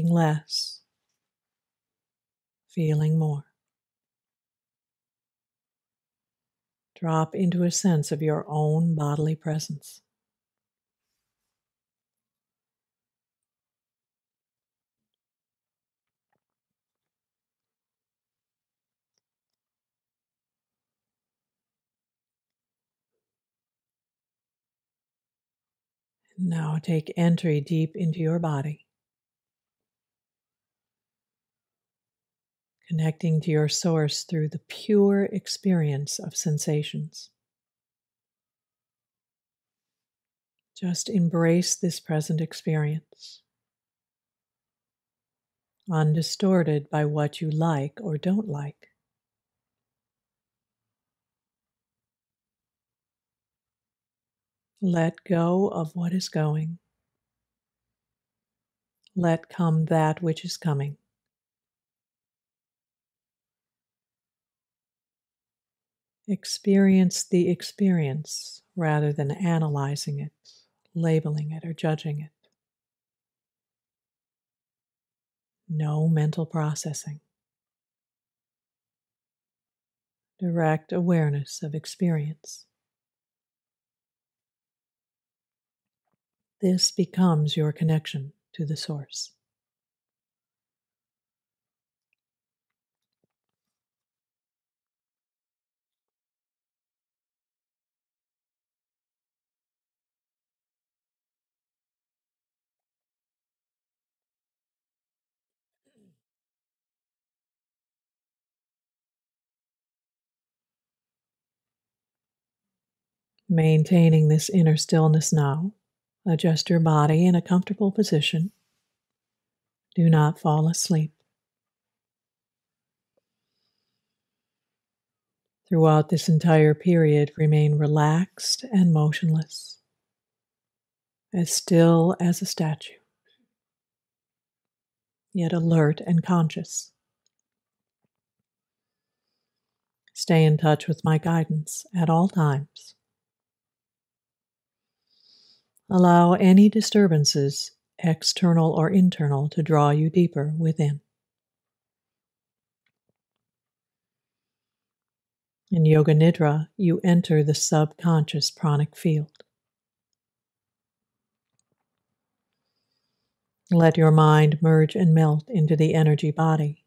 thinking less, feeling more. Drop into a sense of your own bodily presence. Now take entry deep into your body, connecting to your source through the pure experience of sensations. Just embrace this present experience, undistorted by what you like or don't like. Let go of what is going. Let come that which is coming. Experience the experience rather than analyzing it, labeling it, or judging it. No mental processing. Direct awareness of experience. This becomes your connection to the source. Maintaining this inner stillness now. Adjust your body in a comfortable position. Do not fall asleep. Throughout this entire period, remain relaxed and motionless, as still as a statue, yet alert and conscious. Stay in touch with my guidance at all times. Allow any disturbances, external or internal, to draw you deeper within. In Yoga Nidra, you enter the subconscious pranic field. Let your mind merge and melt into the energy body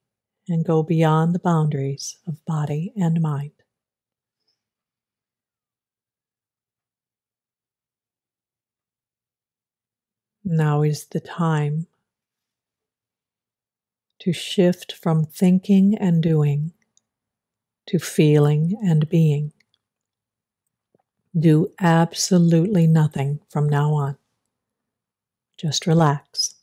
and go beyond the boundaries of body and mind. Now is the time to shift from thinking and doing to feeling and being. Do absolutely nothing from now on. Just relax.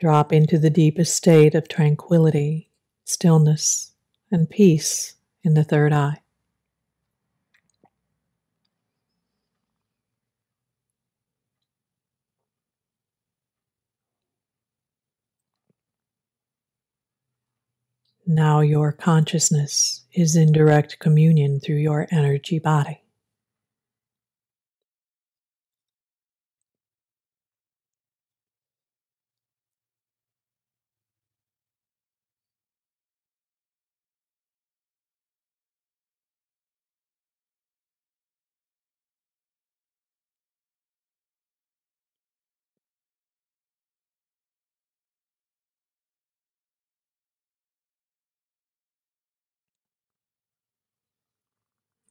Drop into the deepest state of tranquility, stillness, and peace in the third eye. Now your consciousness is in direct communion through your energy body.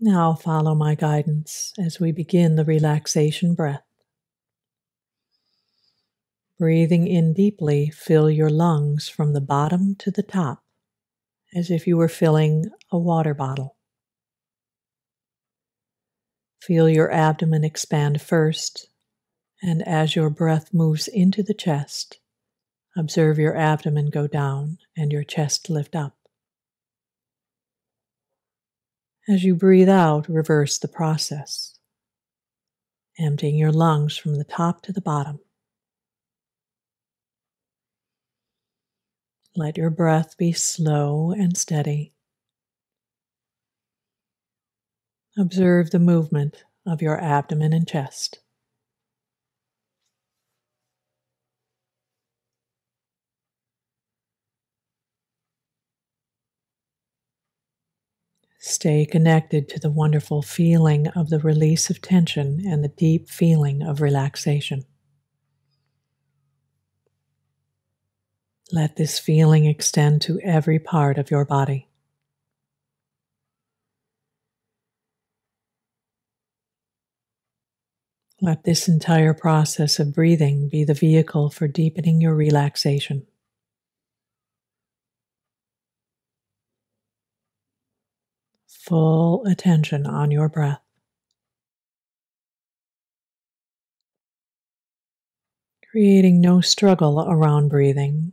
Now follow my guidance as we begin the relaxation breath. Breathing in deeply, fill your lungs from the bottom to the top, as if you were filling a water bottle. Feel your abdomen expand first, and as your breath moves into the chest, observe your abdomen go down and your chest lift up. As you breathe out, reverse the process, emptying your lungs from the top to the bottom. Let your breath be slow and steady. Observe the movement of your abdomen and chest. Stay connected to the wonderful feeling of the release of tension and the deep feeling of relaxation. Let this feeling extend to every part of your body. Let this entire process of breathing be the vehicle for deepening your relaxation. Full attention on your breath. Creating no struggle around breathing,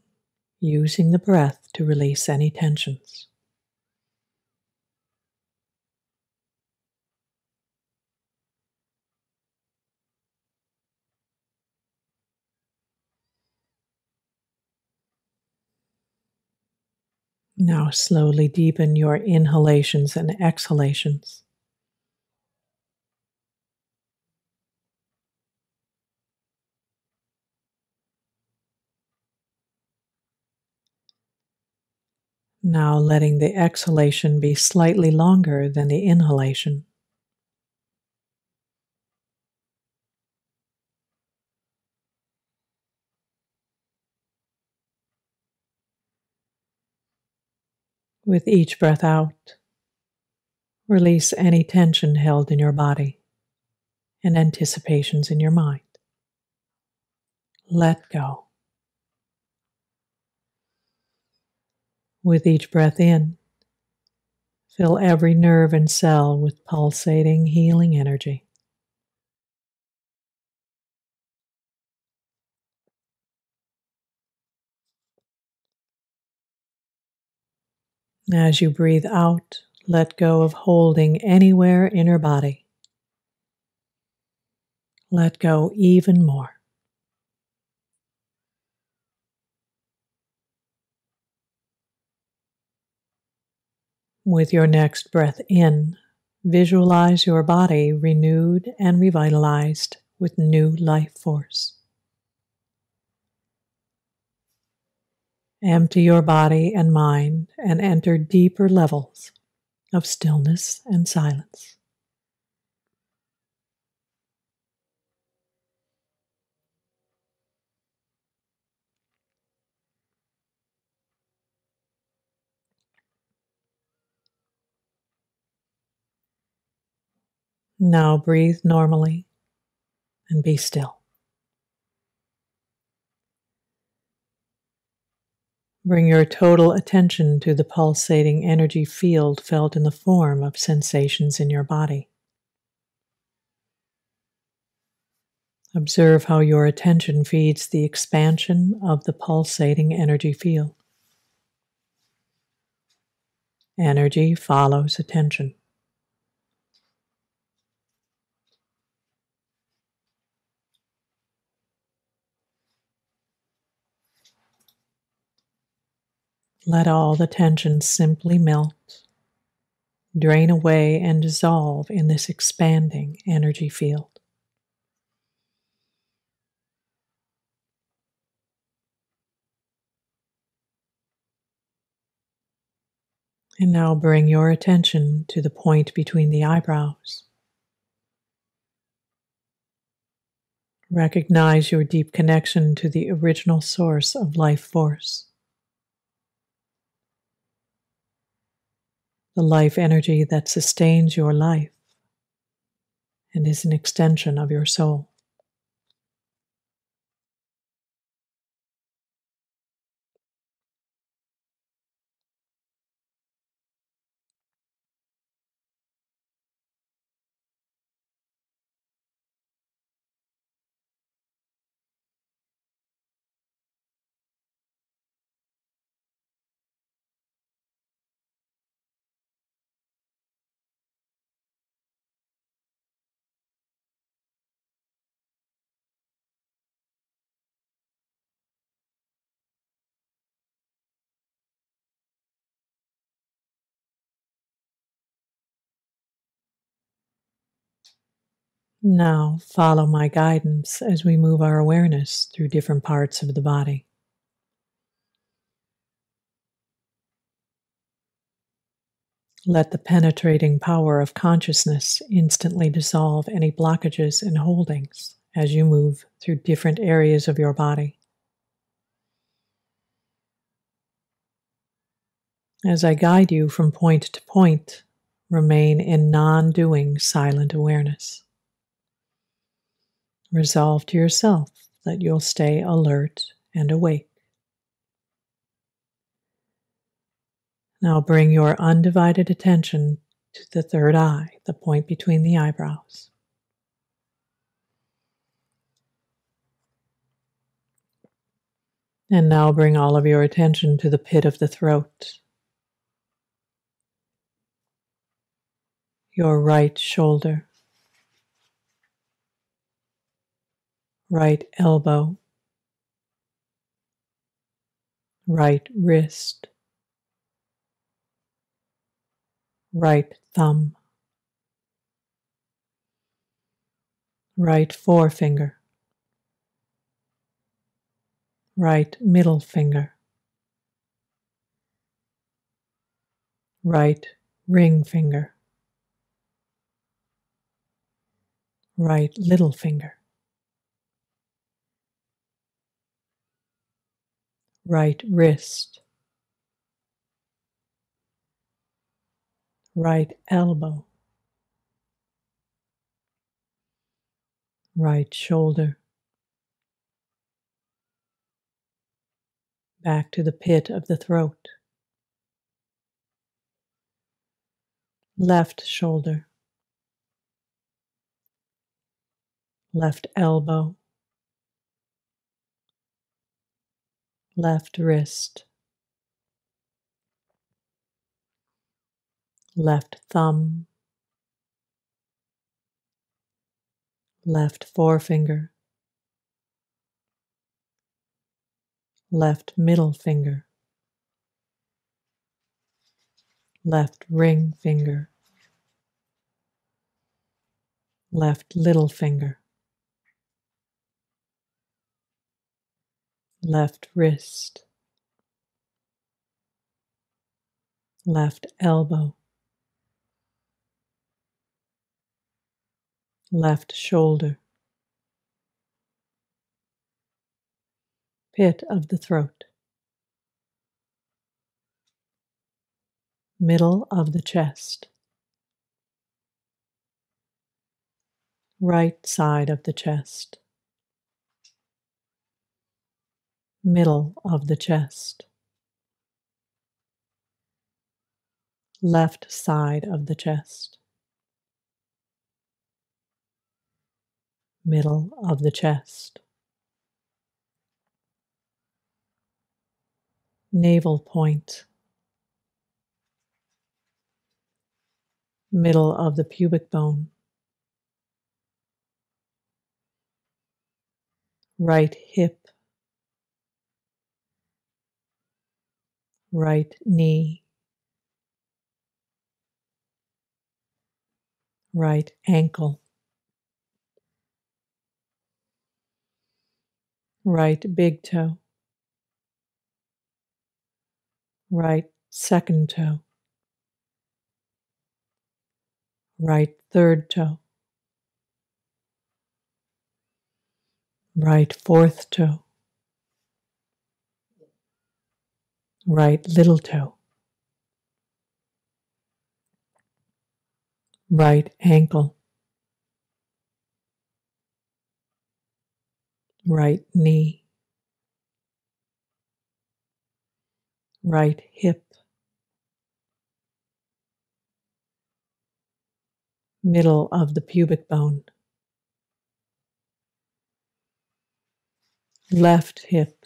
using the breath to release any tensions. Now slowly deepen your inhalations and exhalations. Now letting the exhalation be slightly longer than the inhalation. With each breath out, release any tension held in your body and anticipations in your mind. Let go. With each breath in, fill every nerve and cell with pulsating, healing energy. As you breathe out, let go of holding anywhere in your body. Let go even more. With your next breath in, visualize your body renewed and revitalized with new life force. Empty your body and mind and enter deeper levels of stillness and silence. Now breathe normally and be still. Bring your total attention to the pulsating energy field felt in the form of sensations in your body. Observe how your attention feeds the expansion of the pulsating energy field. Energy follows attention. Let all the tension simply melt, drain away, and dissolve in this expanding energy field. And now bring your attention to the point between the eyebrows. Recognize your deep connection to the original source of life force. The life energy that sustains your life and is an extension of your soul. Now follow my guidance as we move our awareness through different parts of the body. Let the penetrating power of consciousness instantly dissolve any blockages and holdings as you move through different areas of your body. As I guide you from point to point, remain in non-doing silent awareness. Resolve to yourself that you'll stay alert and awake. Now bring your undivided attention to the third eye, the point between the eyebrows. And now bring all of your attention to the pit of the throat, your right shoulder, right elbow, right wrist, right thumb, right forefinger, right middle finger, right ring finger, right little finger, right wrist, right elbow, right shoulder, back to the pit of the throat, left shoulder, left elbow, left wrist, left thumb, left forefinger, left middle finger, left ring finger, left little finger, left wrist, left elbow, left shoulder, pit of the throat, middle of the chest, right side of the chest, middle of the chest, left side of the chest, middle of the chest, navel point, middle of the pubic bone, right hip, right knee, right ankle, right big toe, right second toe, right third toe, right fourth toe, right little toe, right ankle, right knee, right hip, middle of the pubic bone, left hip,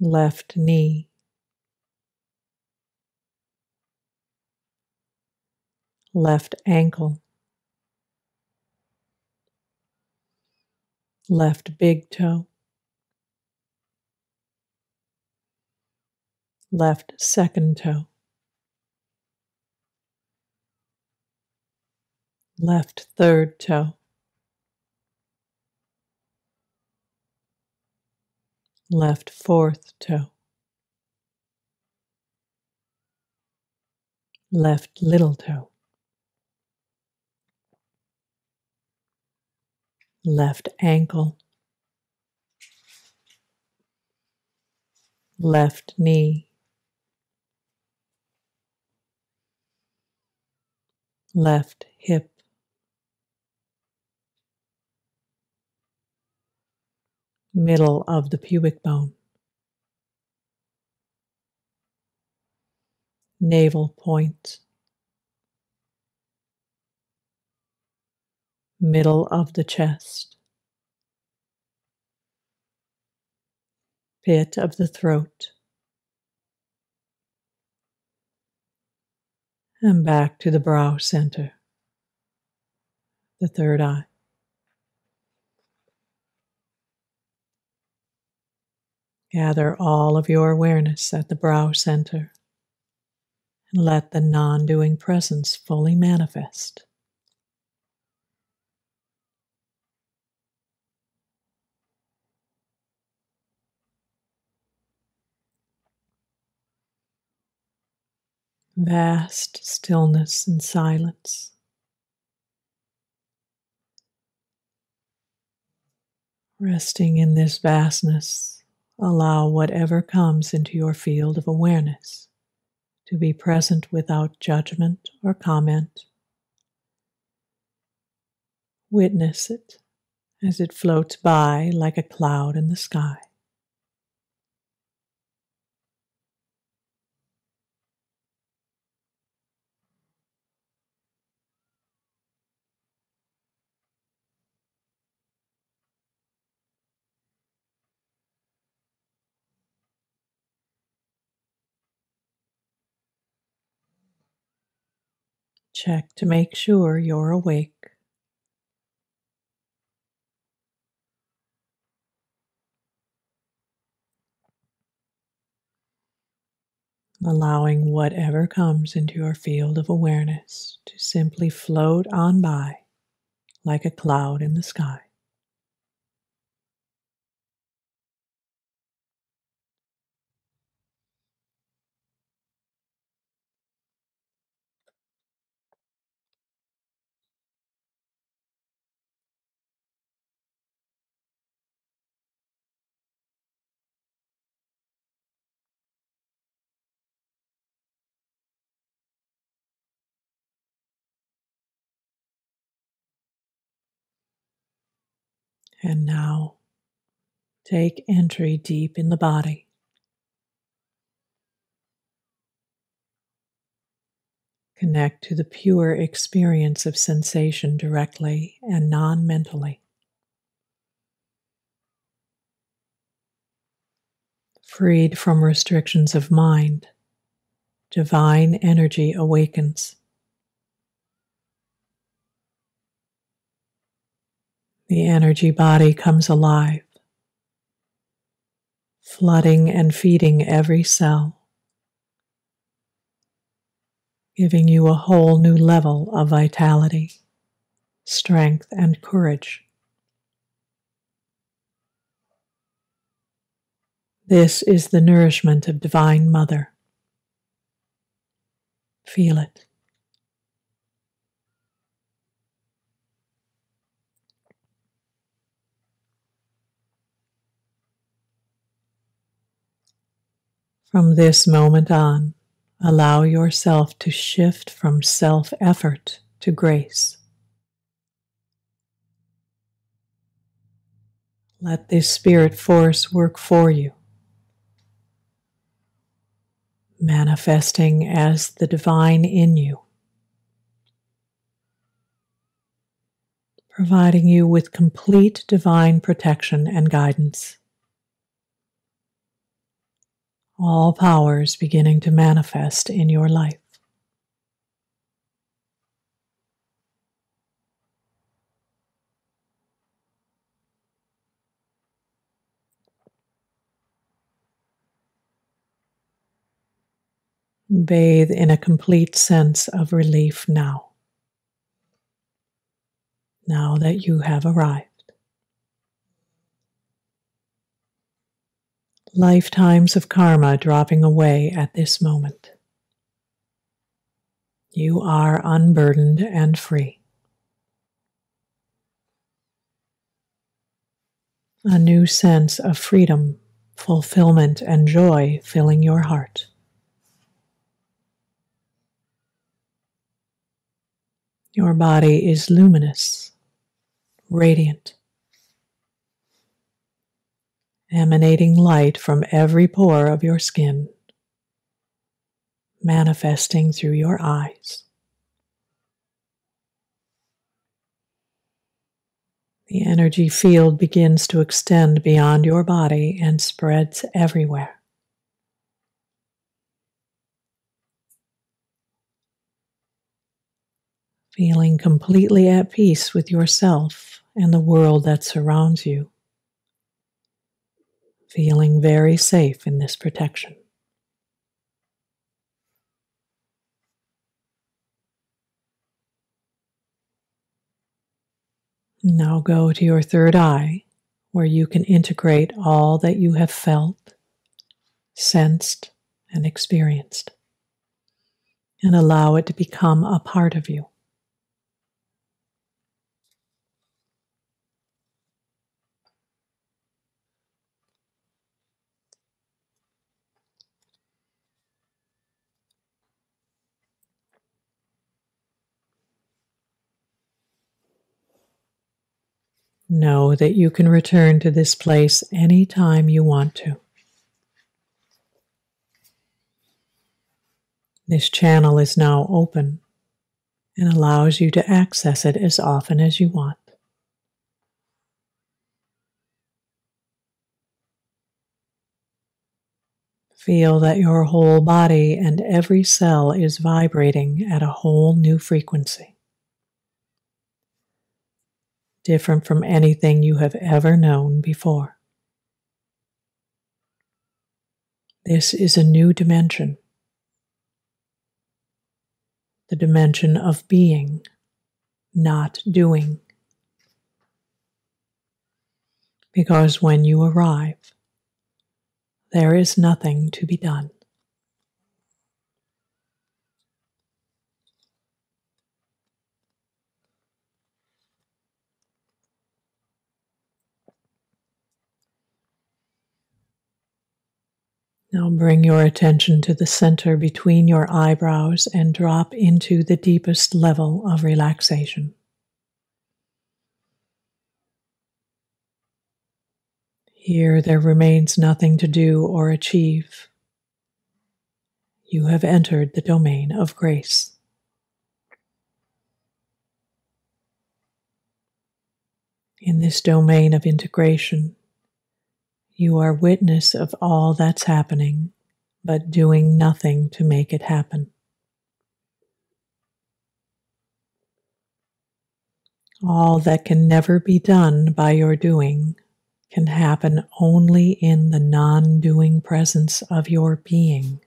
left knee, left ankle, left big toe, left second toe, left third toe, left fourth toe, left little toe, left ankle, left knee, left hip, middle of the pubic bone, navel point, middle of the chest, pit of the throat, and back to the brow center, the third eye. Gather all of your awareness at the brow center and let the non-doing presence fully manifest. Vast stillness and silence. Resting in this vastness, allow whatever comes into your field of awareness to be present without judgment or comment. Witness it as it floats by like a cloud in the sky. Check to make sure you're awake. Allowing whatever comes into your field of awareness to simply float on by like a cloud in the sky. And now, take entry deep in the body. Connect to the pure experience of sensation directly and non-mentally. Freed from restrictions of mind, divine energy awakens. The energy body comes alive, flooding and feeding every cell, giving you a whole new level of vitality, strength, and courage. This is the nourishment of Divine Mother. Feel it. From this moment on, allow yourself to shift from self-effort to grace. Let this spirit force work for you, manifesting as the divine in you, providing you with complete divine protection and guidance. All powers beginning to manifest in your life. Bathe in a complete sense of relief now. now that you have arrived. Lifetimes of karma dropping away at this moment. You are unburdened and free. A new sense of freedom, fulfillment, and joy filling your heart. Your body is luminous, radiant, emanating light from every pore of your skin, manifesting through your eyes. The energy field begins to extend beyond your body and spreads everywhere. Feeling completely at peace with yourself and the world that surrounds you. Feeling very safe in this protection. Now go to your third eye, where you can integrate all that you have felt, sensed, and experienced, and allow it to become a part of you. Know that you can return to this place anytime you want to. This channel is now open and allows you to access it as often as you want. Feel that your whole body and every cell is vibrating at a whole new frequency. Different from anything you have ever known before. This is a new dimension, the dimension of being, not doing. Because when you arrive, there is nothing to be done. Now bring your attention to the center between your eyebrows and drop into the deepest level of relaxation. Here there remains nothing to do or achieve. You have entered the domain of grace. In this domain of integration, you are witness of all that's happening, but doing nothing to make it happen. All that can never be done by your doing can happen only in the non-doing presence of your being.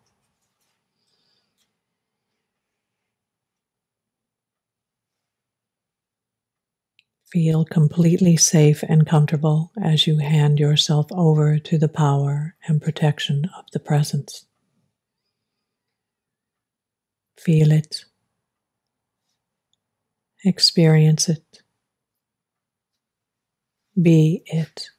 Feel completely safe and comfortable as you hand yourself over to the power and protection of the presence. Feel it. Experience it. Be it.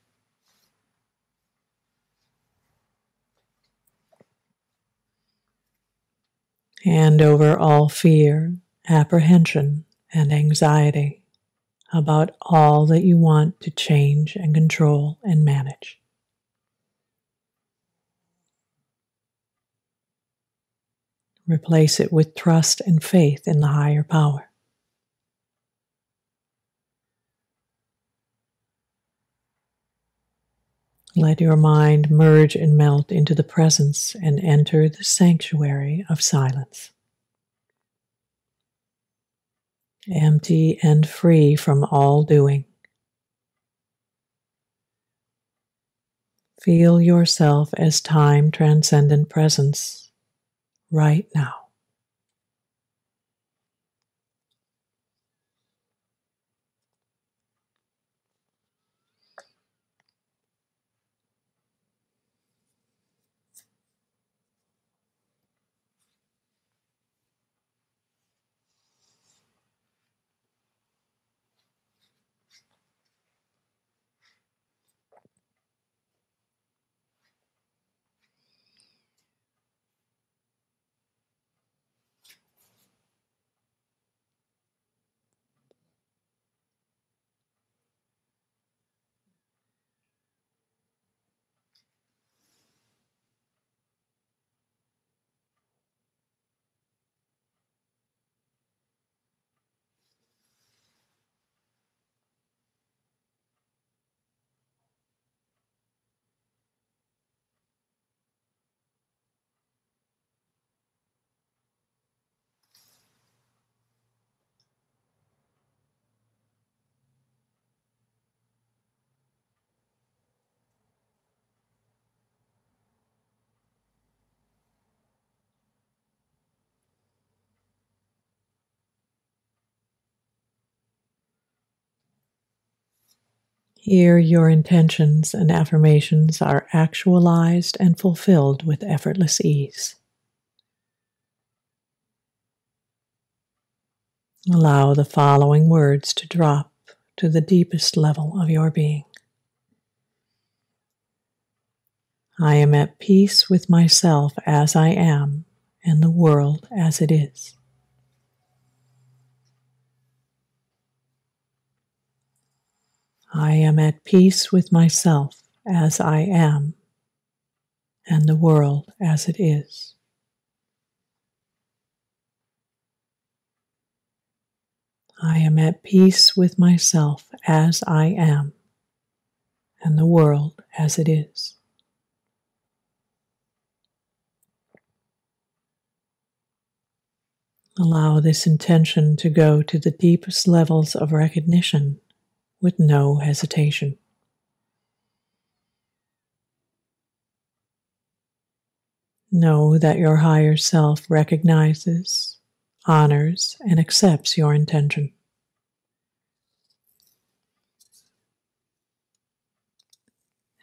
Hand over all fear, apprehension, and anxiety about all that you want to change and control and manage. Replace it with trust and faith in the higher power. Let your mind merge and melt into the presence and enter the sanctuary of silence. Empty and free from all doing. Feel yourself as time transcendent presence right now. Here, your intentions and affirmations are actualized and fulfilled with effortless ease. Allow the following words to drop to the deepest level of your being. I am at peace with myself as I am and the world as it is. I am at peace with myself as I am and the world as it is. I am at peace with myself as I am and the world as it is. Allow this intention to go to the deepest levels of recognition with no hesitation. Know that your higher self recognizes, honors, and accepts your intention.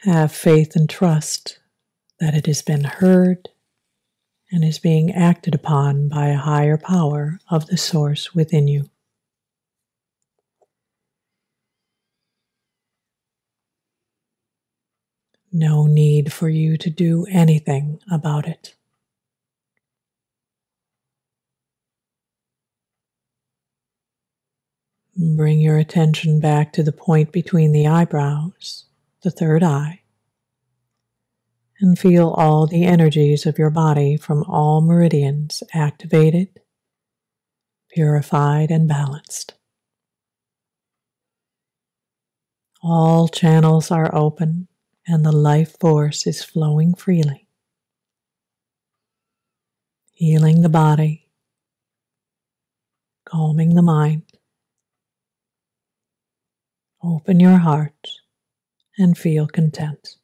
Have faith and trust that it has been heard and is being acted upon by a higher power of the source within you. No need for you to do anything about it. Bring your attention back to the point between the eyebrows, the third eye, and feel all the energies of your body from all meridians activated, purified, and balanced. All channels are open and the life force is flowing freely, healing the body, calming the mind. Open your heart and feel content.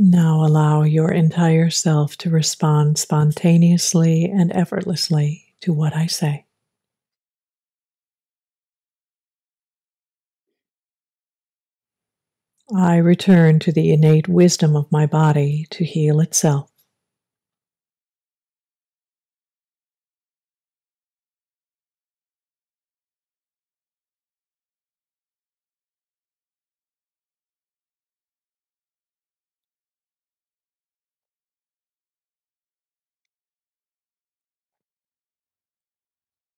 Now allow your entire self to respond spontaneously and effortlessly to what I say. I return to the innate wisdom of my body to heal itself,